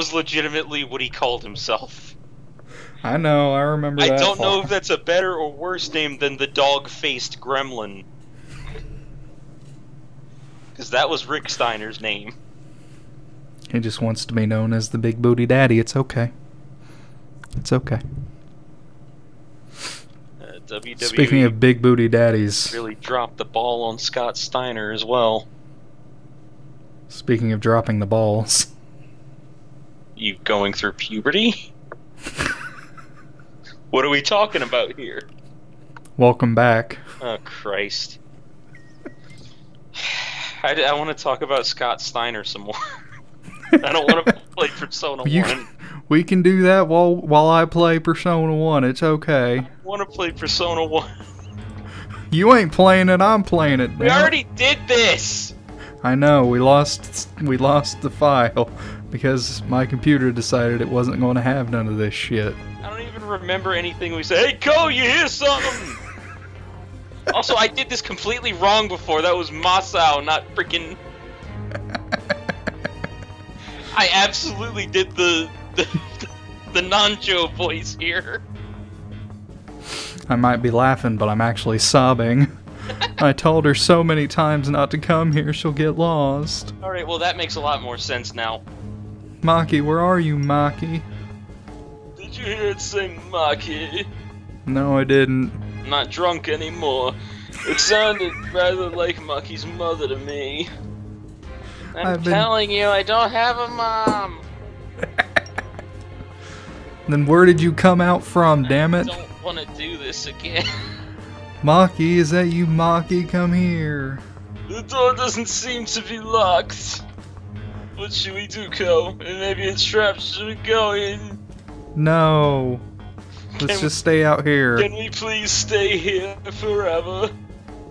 was legitimately what he called himself. I know, I remember that. I don't know if that's a better or worse name than the dog-faced gremlin. Because that was Rick Steiner's name. He just wants to be known as the Big Booty Daddy. It's okay. It's okay. WWE, speaking of Big Booty Daddies, really dropped the ball on Scott Steiner as well. Speaking of dropping the balls. You going through puberty? What are we talking about here? Welcome back. Oh, Christ. I want to talk about Scott Steiner some more. I don't want to play Persona 1. We can do that while I play Persona 1. It's okay. I want to play Persona 1. You ain't playing it, I'm playing it. We already did this! I know, we lost the file because my computer decided it wasn't going to have none of this shit. I don't even remember anything we said. Hey, Cole, you hear something? Also, I did this completely wrong before. That was Masao, not freaking... I absolutely did the Nanjo voice here. I might be laughing, but I'm actually sobbing. I told her so many times not to come here, she'll get lost. Alright, well that makes a lot more sense now. Maki, where are you, Maki? Did you hear it say Maki? No, I didn't. I'm not drunk anymore. It sounded rather like Maki's mother to me. I'm telling you, I don't have a mom! Then where did you come out from, damn it? I don't want to do this again. Maki, is that you, Maki? Come here. The door doesn't seem to be locked. What should we do, Ko? Maybe it's trapped. Should we go in? No. Let's just stay out here. Can we please stay here forever?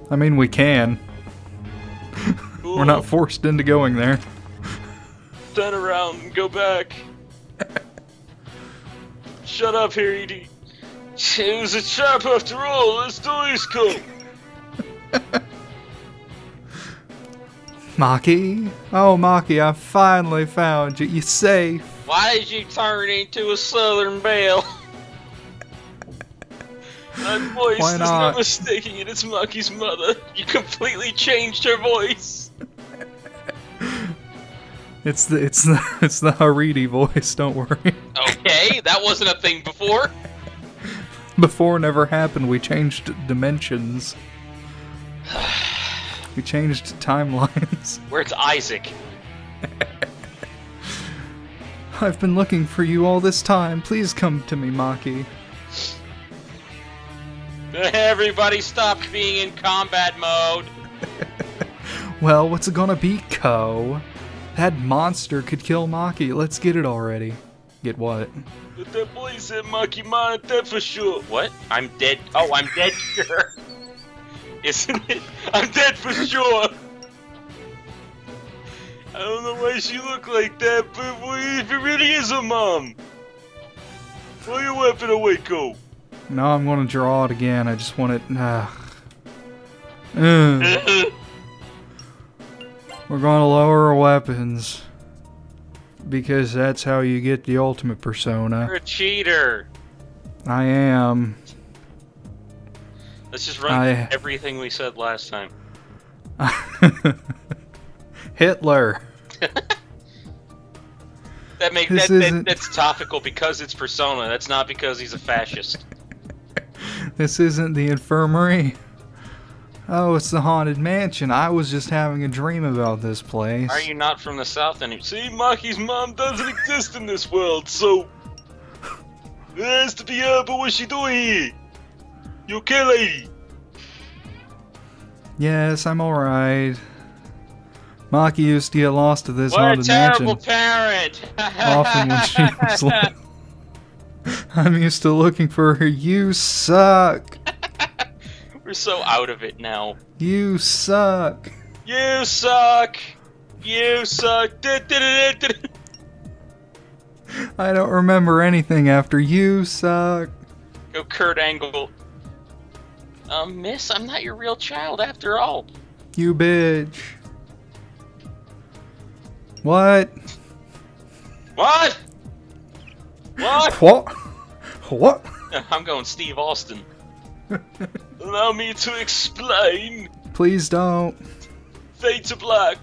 I mean, we can. Cool. We're not forced into going there. Turn around and go back. Shut up, Harry. It was a trap after all. Let's do this, Cole. Maki? Oh, Maki, I finally found you. You're safe. Why did you turn into a Southern Belle? That voice is not mistaken. It's Maki's mother. You completely changed her voice. It's the Haridi voice. Don't worry. Okay, that wasn't a thing before. Before never happened. We changed dimensions. We changed timelines. Where's Isaac? I've been looking for you all this time. Please come to me, Maki. Everybody stopped being in combat mode. Well, what's it gonna be, Ko? That monster could kill Maki. Let's get it already. Get what? But that boy said Maki mine dead for sure. What? I'm dead. Oh, I'm dead, sure. Isn't it? I'm dead for sure. I don't know why she looked like that, but if it really is a mom. Throw your weapon away, Ko. No, I'm gonna draw it again. I just want it. We're gonna lower our weapons because that's how you get the ultimate persona. You're a cheater. I am. Let's just run everything we said last time. Hitler. That's topical because it's persona. That's not because he's a fascist. This isn't the infirmary. Oh, it's the Haunted Mansion. I was just having a dream about this place. Are you not from the South anymore? See, Maki's mom doesn't exist in this world, so... It has to be her, but what's she doing here? You okay, lady? Yes, I'm alright. Maki used to get lost to this Haunted Mansion. What a terrible parent! Often when she was little. I'm used to looking for her. You suck. We're so out of it now. You suck. You suck. You suck. I don't remember anything after you suck. Go Kurt Angle. Miss, I'm not your real child after all. You bitch. What? What? What? What? What? I'm going Steve Austin. Allow me to explain. Please don't. Fade to black.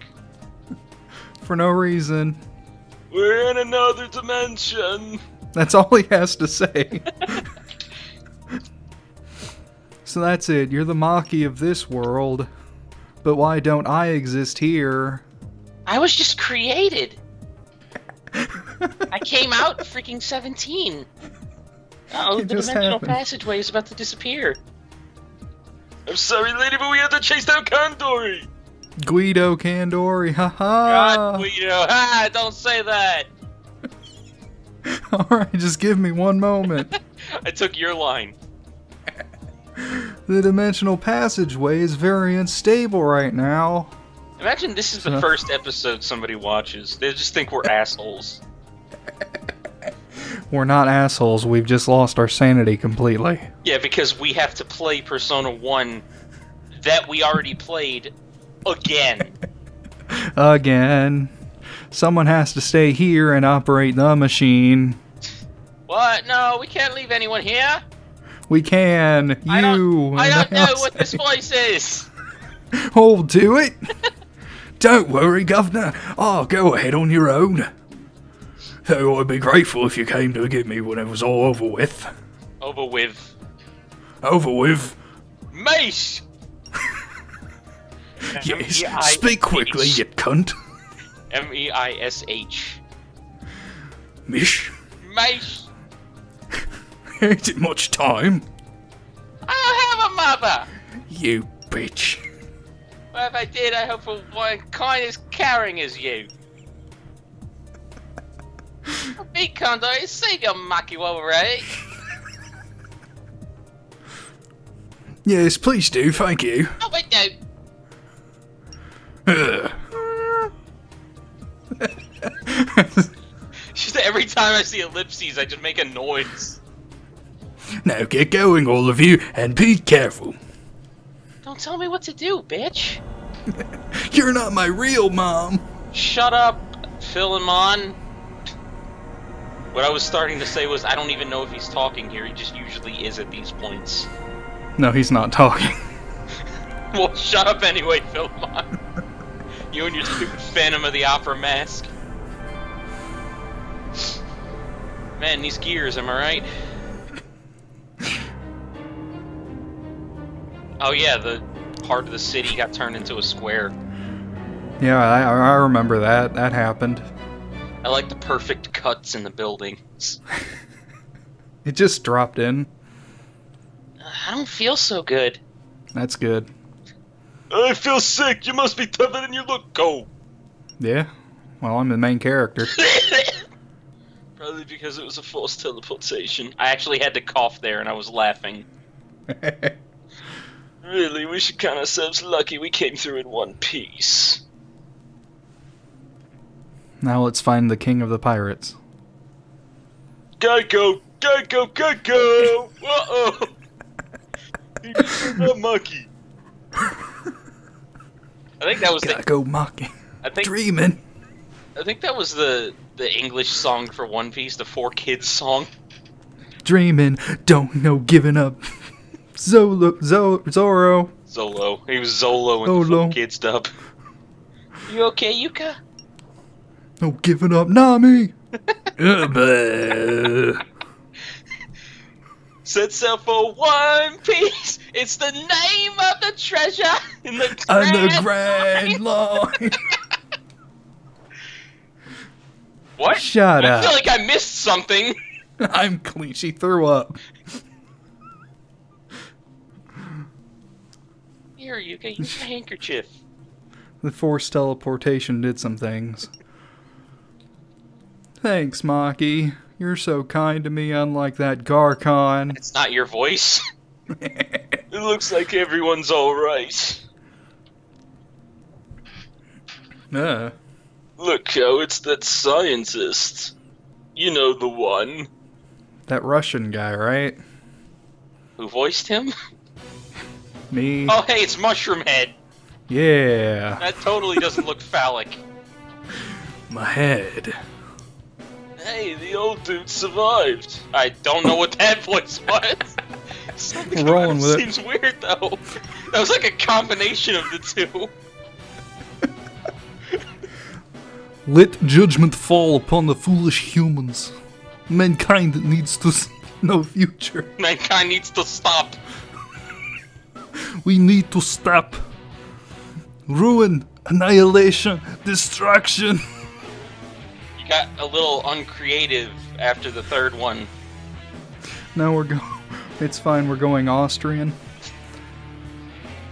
For no reason. We're in another dimension. That's all he has to say. So that's it. You're the Maki of this world. But why don't I exist here? I was just created. I came out freaking 17. Oh, the dimensional passageway is about to disappear. I'm sorry, lady, but we have to chase down Kandori. Guido Kandori, haha! God, Guido, ah, don't say that! Alright, just give me one moment. I took your line. The dimensional passageway is very unstable right now. Imagine this is the first episode somebody watches. They just think we're assholes. We're not assholes, we've just lost our sanity completely. Yeah, because we have to play Persona 1 that we already played. Again. Again. Someone has to stay here and operate the machine. What? No, we can't leave anyone here. We can. You. I don't know what this place is. I'll do it. Don't worry, Governor. I'll go ahead on your own. Though I'd be grateful if you came to get me when it was all over with. Over with. Over with. Mace! Yes, speak quickly, you cunt. M-E-I-S-H. Mish? Mish. Ain't it much time? I don't have a mother! You bitch. Well, if I did, I hope for one kind as caring as you. Be kind, I see your mucky while we're at it. Yes, please do, thank you. Oh, wait, no. Just every time I see ellipses, I just make a noise. Now get going, all of you, and be careful. Don't tell me what to do, bitch. You're not my real mom. Shut up, Philemon. What I was starting to say was, I don't even know if he's talking here. He just usually is at these points. No, he's not talking. Well, shut up anyway, Philemon. You and your stupid Phantom of the Opera mask. Man, these gears, am I right? Oh yeah, the heart of the city got turned into a square. Yeah, I remember that. That happened. I like the perfect cuts in the buildings. It just dropped in. I don't feel so good. That's good. I feel sick. You must be tougher than you look, Cole. Yeah. Well, I'm the main character. Probably because it was a false teleportation. I actually had to cough there, and I was laughing. Really, we should count ourselves lucky we came through in one piece. Now let's find the king of the pirates. Geico! Geico! Geico! Uh-oh! He became a monkey. I think that was Geico Maki. I think Dreamin'. I think that was the English song for One Piece, the Four Kids song. Dreamin', don't know giving up. Zoro. Zolo. He was Zolo in the Four Kids dub. You okay, Yuka? No giving up, Nami. Sets out for One Piece. It's the name of the treasure in the grand line. What? Shut up. I feel like I missed something. I'm clean. She threw up. Here, you can use a handkerchief. The forced teleportation did some things. Thanks, Maki. You're so kind to me, unlike that Garcon. It's not your voice. It looks like everyone's alright. Look, Ko, it's that scientist. You know, the one. That Russian guy, right? Who voiced him? Me. Oh, hey, it's Mushroomhead. Yeah. That totally doesn't look phallic. My head. Hey, the old dude survived. I don't know what that voice was. Something rolling with seems it. Seems weird though. That was like a combination of the two. Let judgment fall upon the foolish humans. Mankind needs to see no future. Mankind needs to stop. We need to stop. Ruin, annihilation, destruction. You got a little uncreative after the third one. Now we're going. It's fine, we're going Austrian.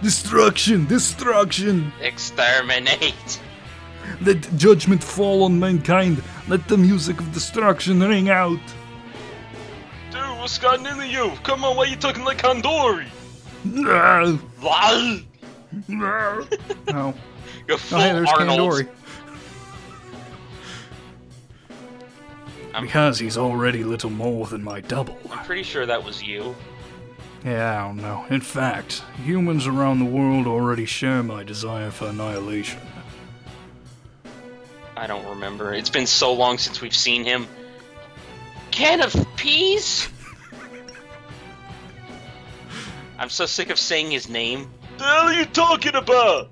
Destruction! Destruction! Exterminate! Let judgment fall on mankind. Let the music of destruction ring out. Dude, what's gotten into you? Come on, why are you talking like Kandori? No. No. You're full hey, there's Arnold. Kandori. Because he's already little more than my double. I'm pretty sure that was you. Yeah, I don't know. In fact, humans around the world already share my desire for annihilation. I don't remember. It's been so long since we've seen him. Can of peas? I'm so sick of saying his name. The hell are you talking about?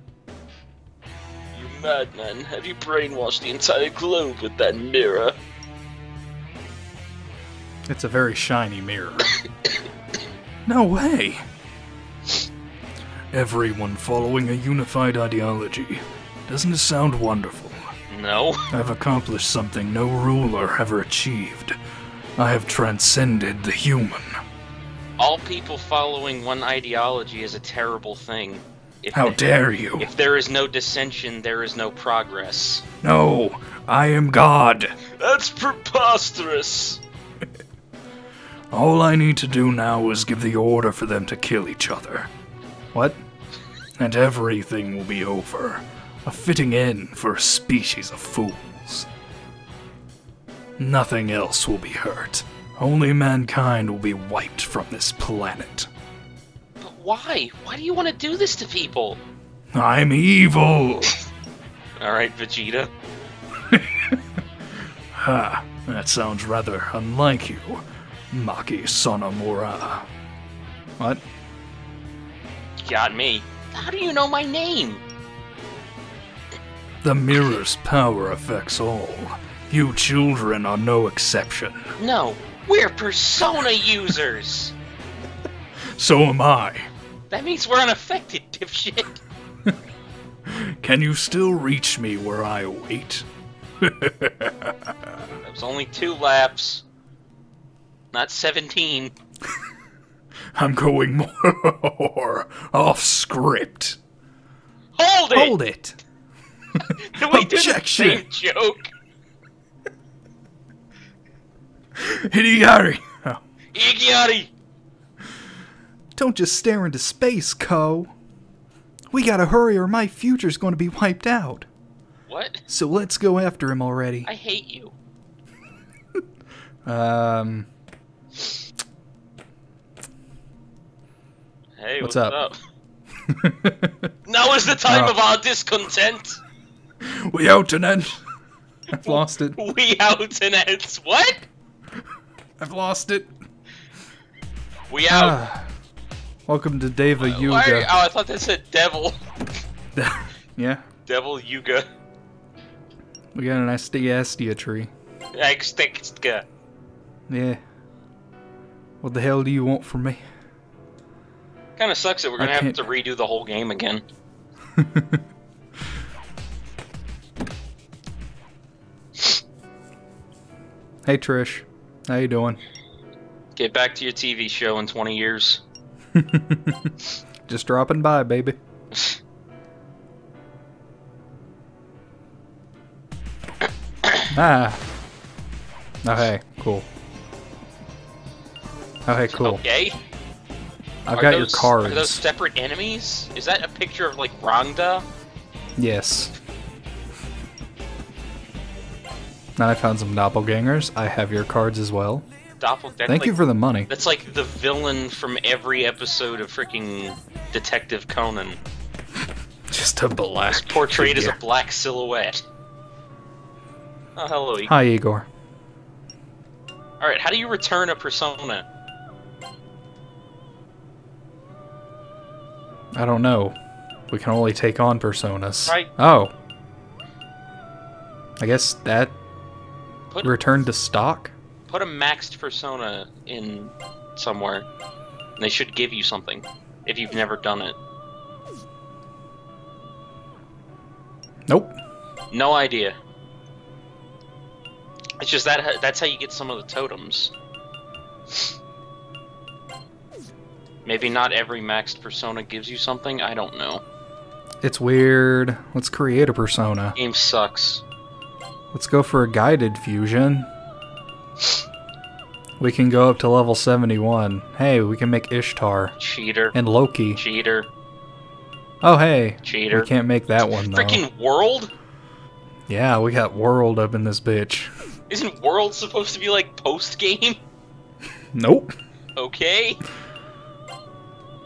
You madman. Have you brainwashed the entire globe with that mirror? It's a very shiny mirror. No way! Everyone following a unified ideology. Doesn't it sound wonderful? No. I've accomplished something no ruler ever achieved. I have transcended the human. All people following one ideology is a terrible thing. How dare you! If there is no dissension, there is no progress. No! I am God! That's preposterous! All I need to do now is give the order for them to kill each other. What? And everything will be over. A fitting end for a species of fools. Nothing else will be hurt. Only mankind will be wiped from this planet. But why? Why do you want to do this to people? I'm evil! Alright, Vegeta. Ha, that sounds rather unlike you. Maki Sonamura. What? Got me. How do you know my name? The mirror's power affects all. You children are no exception. No, we're persona users! So am I. That means we're unaffected, dipshit. Can you still reach me where I wait? That was only 2 laps. Not 17. I'm going more off script. Hold it! Hold it! Objection! Did the same joke. Igari! Oh. Igari! Don't just stare into space, Ko. We gotta hurry or my future's gonna be wiped out. What? So let's go after him already. I hate you. Hey, what's up? Now is the time of our discontent. We out and end. I've lost it. We out and end. What? I've lost it. We out. Welcome to Deva Yuga. Oh, I thought that said devil. Yeah. Devil Yuga. We got an Astiastia tree. Astiastia. Yeah. What the hell do you want from me? Kind of sucks that we're going to have to redo the whole game again. Hey Trish, how you doing? Get back to your TV show in 20 years. Just dropping by, baby. Oh hey, cool. Oh hey, cool. Okay. I've got your cards. Are those separate enemies? Is that a picture of, like, Rhonda? Yes. Now I found some doppelgangers. I have your cards as well. Doppelganger. Thank you for the money. That's like the villain from every episode of freaking Detective Conan. Just a black. He's portrayed as a black silhouette. Oh, hello, Igor. Hi, Igor. Alright, how do you return a persona? I don't know. We can only take on personas. Right. Oh. I guess that... Return to stock? Put a maxed persona in somewhere. And they should give you something. If you've never done it. Nope. No idea. It's just that that's how you get some of the totems. Maybe not every maxed persona gives you something. I don't know. It's weird. Let's create a persona. Game sucks. Let's go for a guided fusion. We can go up to level 71. Hey, we can make Ishtar. Cheater. And Loki. Cheater. Oh, hey. Cheater. We can't make that one, though. Freaking World? Yeah, we got World up in this bitch. Isn't World supposed to be, like, post-game? Nope. Okay.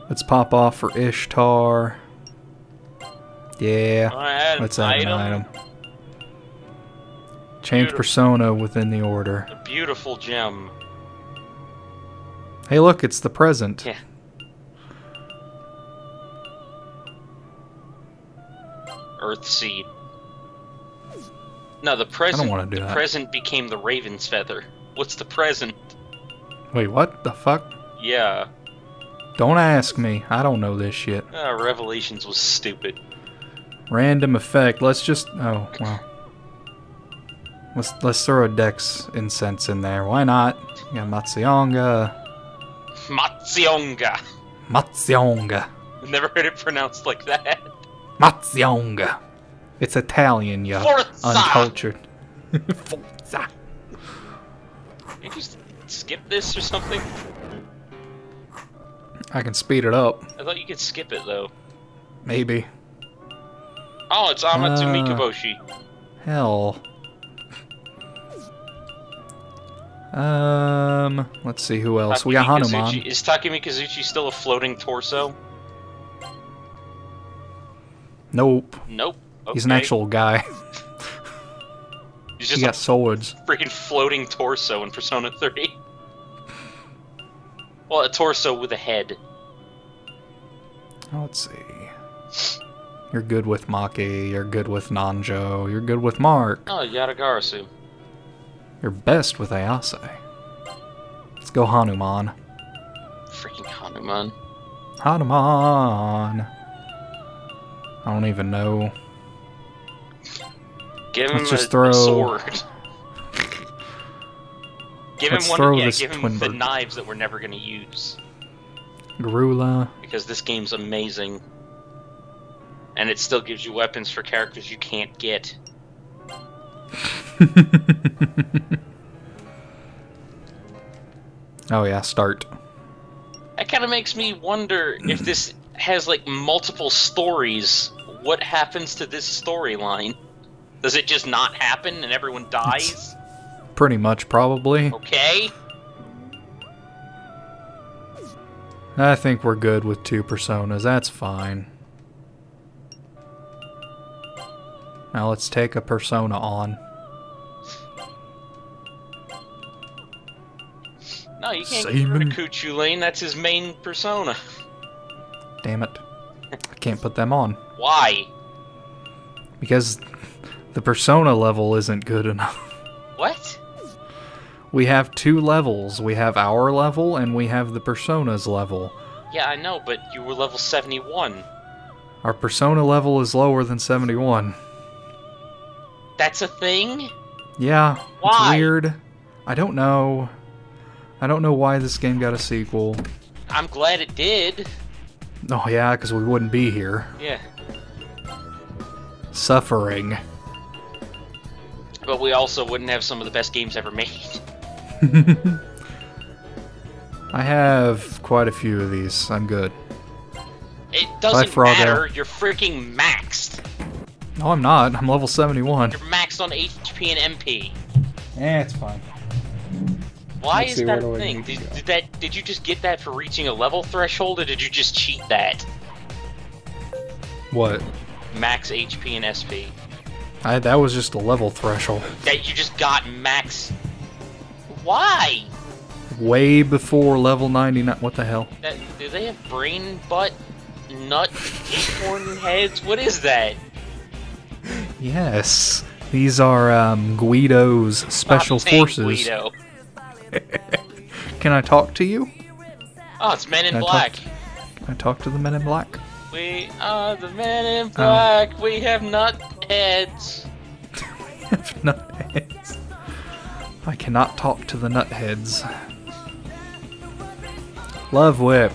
Let's pop off for Ishtar. Yeah. Let's add an item. Change persona within the order. A beautiful gem. Hey, look, it's the present. Yeah. Earthseed. No, the present. I don't want to do that. The present became the Raven's Feather. What's the present? Wait, what the fuck? Yeah. Don't ask me. I don't know this shit. Revelations was stupid. Random effect. Let's just. Oh, well. Let's throw a Dex incense in there. Why not? You got Matsionga. Matsionga. Matsionga. I've never heard it pronounced like that. Matsionga. It's Italian, you uncultured. Forza. Can you just skip this or something? I can speed it up. I thought you could skip it, though. Maybe. Oh, it's Amatsu Mikaboshi. Hell. Let's see who else. We got Hanuman. Is Takemikazuchi still a floating torso? Nope. Nope. Okay. He's an actual guy. He's just got swords. Freaking floating torso in Persona 3. Well, a torso with a head. Let's see. You're good with Maki. You're good with Nanjo. You're good with Mark. Oh, Yatagarasu. You're best with Ayase. Let's go Hanuman. Freaking Hanuman. Hanuman! I don't even know. Give him a sword. Give him one. Yeah, give him the knives that we're never going to use. Garula. Because this game's amazing. And it still gives you weapons for characters you can't get. Oh yeah, start. That kind of makes me wonder if this has like multiple stories. What happens to this storyline? Does it just not happen and everyone dies? It's pretty much, probably. Okay. I think we're good with two personas. That's fine. Now let's take a persona on. No, you can't get rid of Kuchu Lane. That's his main persona. Damn it. I can't put them on. Why? Because the persona level isn't good enough. What? We have two levels. We have our level, and we have the persona's level. Yeah, I know, but you were level 71. Our persona level is lower than 71. That's a thing? Yeah. Why? It's weird. I don't know. I don't know why this game got a sequel. I'm glad it did. Oh yeah, because we wouldn't be here. Yeah. Suffering. But we also wouldn't have some of the best games ever made. I have quite a few of these. I'm good. It doesn't matter. You're freaking maxed. No, I'm not. I'm level 71. You're maxed on HP and MP. Eh, it's fine. Why is that a thing? Did you just get that for reaching a level threshold, or did you just cheat that? What? Max HP and SP. That was just a level threshold. That you just got max... Why? Way before level 99. What the hell? Do they have brain, butt, nut, acorn heads? What is that? Yes. These are Guido's special forces. Guido. Can I talk to you? Oh, it's Men in Black. Can I talk to the Men in Black? We are the Men in Black. Oh. We have nut heads. We have nut heads. I cannot talk to the nut heads. Love Whip.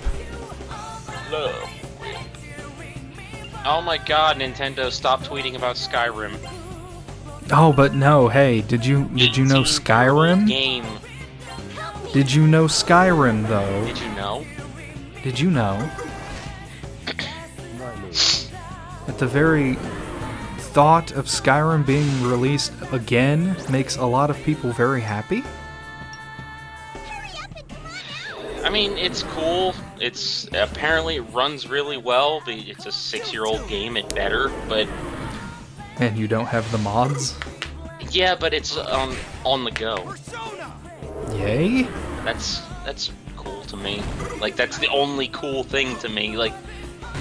Love. Oh my god, Nintendo, stop tweeting about Skyrim. Oh, but no, hey, did you know Skyrim? Game. Did you know Skyrim, though? Did you know? Did you know? At the very thought of Skyrim being released again makes a lot of people very happy. I mean, it's cool. It's apparently it runs really well. It's a 6-year-old game and better, but... And you don't have the mods? Yeah, but it's on the go. Yay? That's cool to me. Like, that's the only cool thing to me. Like,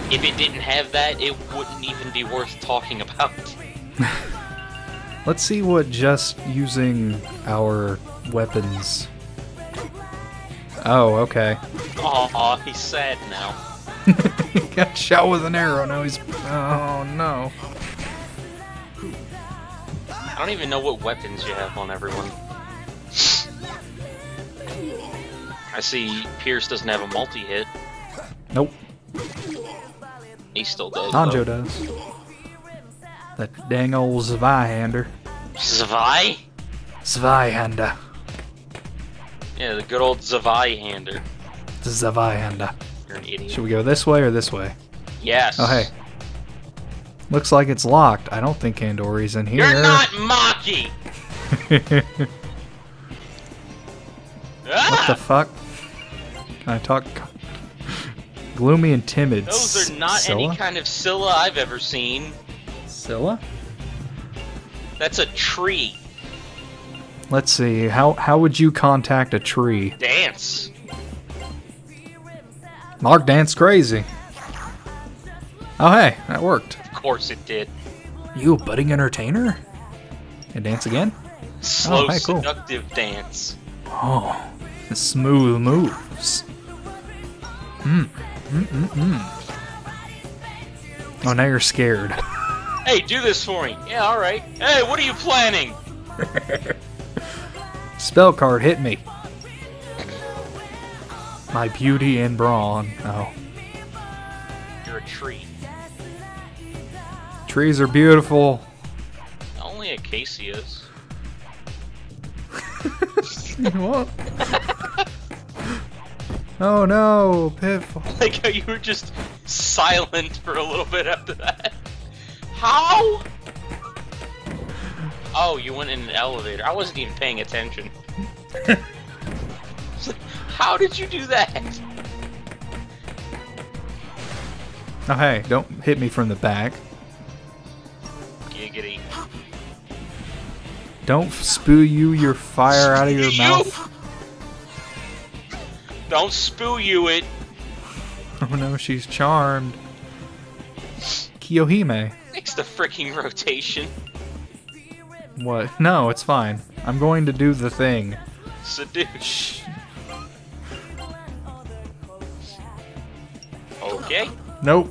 if it didn't have that, it wouldn't even be worth talking about. Let's see what just using our weapons... Oh, okay. Aw, he's sad now. He got shot with an arrow, now he's... Oh, no. I don't even know what weapons you have on everyone. I see Pierce doesn't have a multi-hit. Nope. He still does, Nanjo though. Does. That dang old Zweihänder. Zwei? Zweihänder. Yeah, the good old Zweihänder. Zweihänder. You're an idiot. Should we go this way or this way? Yes. Oh, hey. Looks like it's locked. I don't think Kandori's in here. You're not Maki! What the fuck? Can I talk? Gloomy and timid. Those are not Scylla? Any kind of Scylla I've ever seen. Scylla? That's a tree. Let's see. How would you contact a tree? Dance. Mark dance crazy. Oh hey, that worked. Of course it did. You a budding entertainer? And dance again? Slow, oh, hey, cool. Seductive dance. Oh, the smooth moves. Oh, now you're scared. Hey, do this for me. Yeah, all right. Hey, what are you planning? Spell card, hit me. My beauty and brawn. Oh. You're a tree. Trees are beautiful. Only acacias. What? Oh no, piffle. Like how you were just silent for a little bit after that. How? Oh, you went in an elevator. I wasn't even paying attention. How did you do that? Oh, hey, don't hit me from the back. Giggity. Don't spew your fire out of your mouth. Don't spew you it. Oh no, she's charmed. Kiyohime. Fix the freaking rotation. What? No, it's fine. I'm going to do the thing. Seduce. Okay. Nope.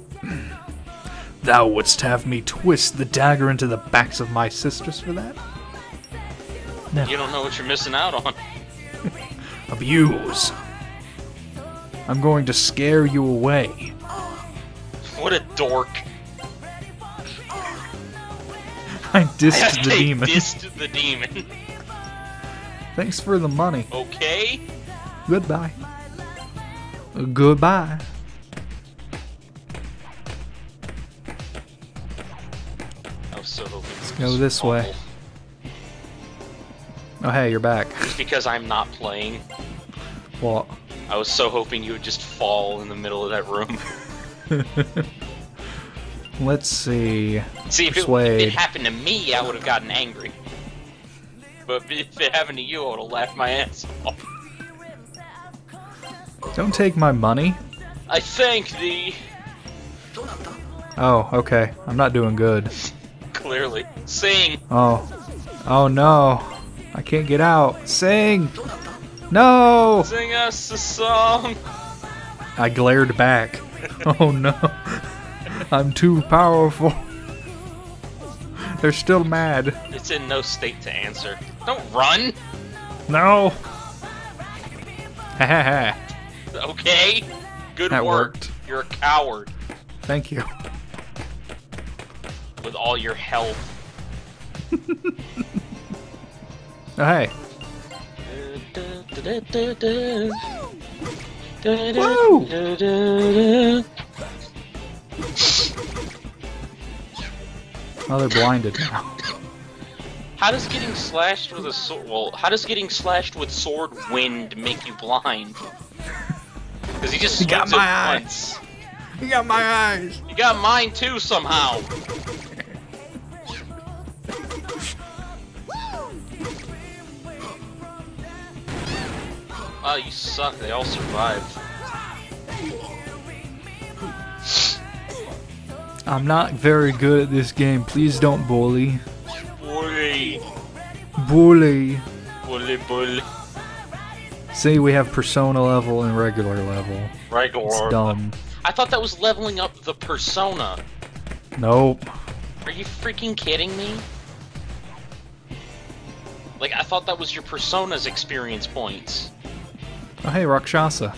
Thou wouldst have me twist the dagger into the backs of my sisters for that? No. You don't know what you're missing out on. Abuse. I'm going to scare you away. What a dork. I dissed the demon. Dissed the demon. Thanks for the money. Okay. Goodbye. Goodbye. Oh, so let's go this way. Oh, hey, you're back. Just because I'm not playing. What? I was so hoping you would just fall in the middle of that room. Let's see. See, if it happened to me, I would have gotten angry. but if it happened to you, I would have laughed my ass off. Don't take my money. I thank thee. Oh, okay. I'm not doing good. Clearly. Sing! Oh. Oh no. I can't get out. Sing! No! Sing us a song! I glared back. Oh no. I'm too powerful. They're still mad. It's in no state to answer. Don't run! No! Ha ha ha. Okay. Good that work. Worked. You're a coward. Thank you. With all your health. Oh, hey. Woo! Oh, they're blinded now. How does getting slashed with a sword? Well, how does getting slashed with sword wind make you blind? Because he just got my eyes. He got my eyes. You got mine too somehow. Wow, you suck. They all survived. I'm not very good at this game. Please don't bully. Bully. Bully. Bully, bully. See, we have persona level and regular level. Regular. It's dumb. I thought that was leveling up the persona. Nope. Are you freaking kidding me? Like, I thought that was your persona's experience points. Oh, hey, Rakshasa.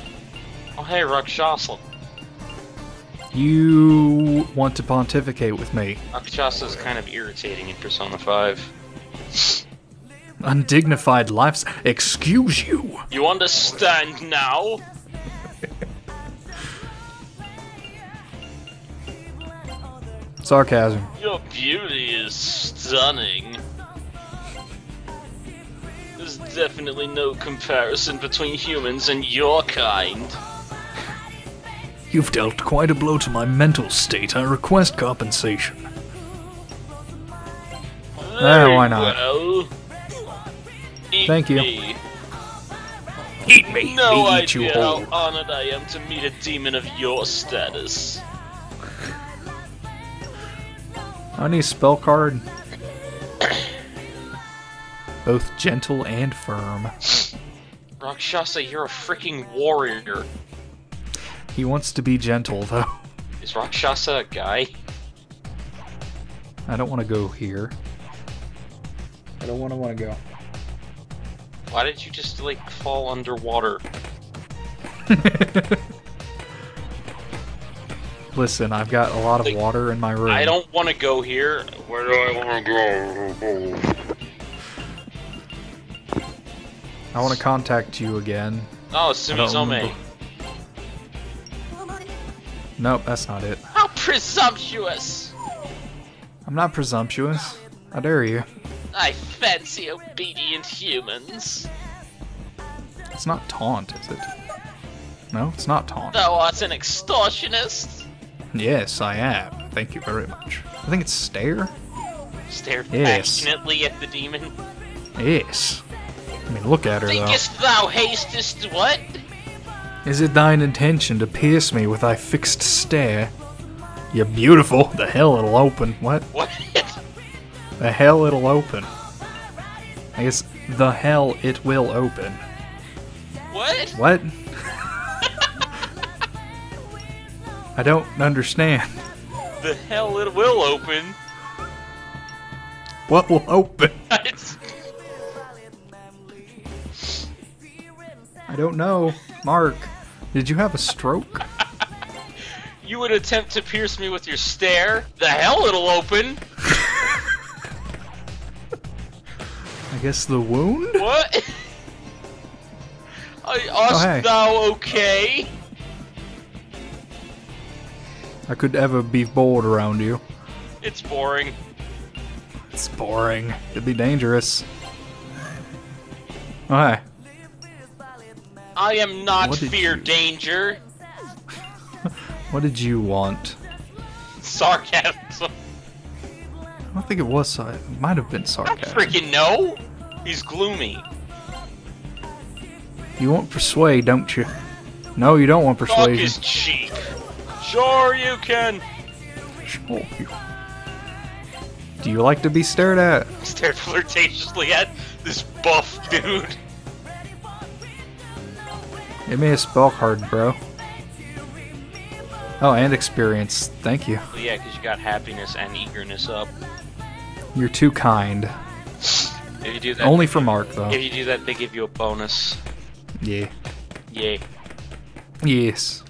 Oh, hey, Rakshasa. You want to pontificate with me. Rakshasa's kind of irritating in Persona 5. Undignified lives. Excuse you. You understand now? Sarcasm. Your beauty is stunning. There's definitely no comparison between humans and your kind. You've dealt quite a blow to my mental state. I request compensation. Why not? Well. Thank you. Me. Eat me! No idea how honored I am to meet a demon of your status. I need a spell card. Both gentle and firm. Rakshasa, you're a freaking warrior. He wants to be gentle, though. Is Rakshasa a guy? I don't want to go here. I don't want to go. Why did you just, like, fall underwater? Listen, I've got a lot of water in my room. I don't want to go here. Where do I want to go? I want to contact you again. Oh, Sumizome. Nope, that's not it. How presumptuous! I'm not presumptuous. How dare you? I fancy obedient humans. It's not taunt, is it? No, it's not taunt. Thou art an extortionist. Yes, I am. Thank you very much. I think it's stare? Stare passionately at the demon? Yes. I mean, look at her, though. Thinkest thou hastest what? Is it thine intention to pierce me with thy fixed stare? You're beautiful. The hell it'll open. What? What? The hell it'll open. I guess the hell it will open. What? What? I don't understand. The hell it will open? What will open? I don't know. Mark, did you have a stroke? You would attempt to pierce me with your stare? The hell it'll open! I guess the wound? What? Thou okay? I could ever be bored around you. It's boring. It's boring. It'd be dangerous. Oh, hey. I am not fear danger. What did you want? Sarcasm. I don't think it was. It might have been sarcasm. I freaking know. He's gloomy. You want persuade, don't you? No, you don't want persuasion. Fuck his cheek. Sure you can. Sure. Do you like to be stared at? Stared flirtatiously at this buff dude. Give me a spell card, bro. Oh, and experience. Thank you. Well, yeah, because you got happiness and eagerness up. You're too kind. If you do that, only for Mark, though. If you do that, they give you a bonus. Yeah. Yay. Yes.